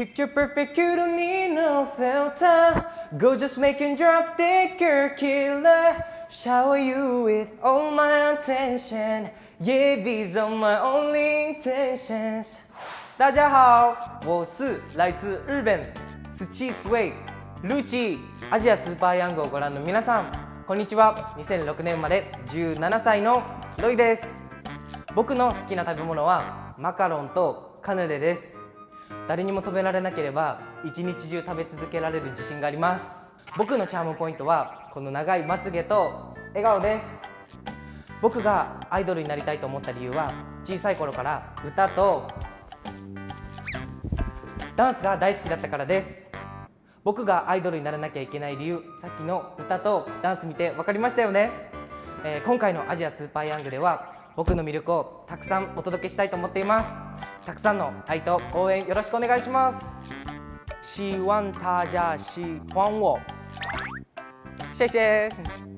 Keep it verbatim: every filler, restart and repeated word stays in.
Picture perfect, you don't need no filter. Gorgeous, making drop thicker killer. Shower you with all my attention. Yeah, these are my only intentions. 大家好，我是来自日本十七歳ルチアジアスーパーヤングをご覧の皆さん、こんにちは。にせんろくねん生まれじゅうななさいのロイです。僕の好きな食べ物はマカロンとカヌレです。誰にも止められなければ一日中食べ続けられる自信があります。僕のチャームポイントはこの長いまつげと笑顔です。僕がアイドルになりたいと思った理由は、小さい頃から歌とダンスが大好きだったからです。僕がアイドルにならなきゃいけない理由、さっきの歌とダンス見て分かりましたよね、えー、今回のアジアスーパーヤングでは僕の魅力をたくさんお届けしたいと思っています。たくさんの愛と応援よろしくお願いします。希望大家喜欢我。谢谢。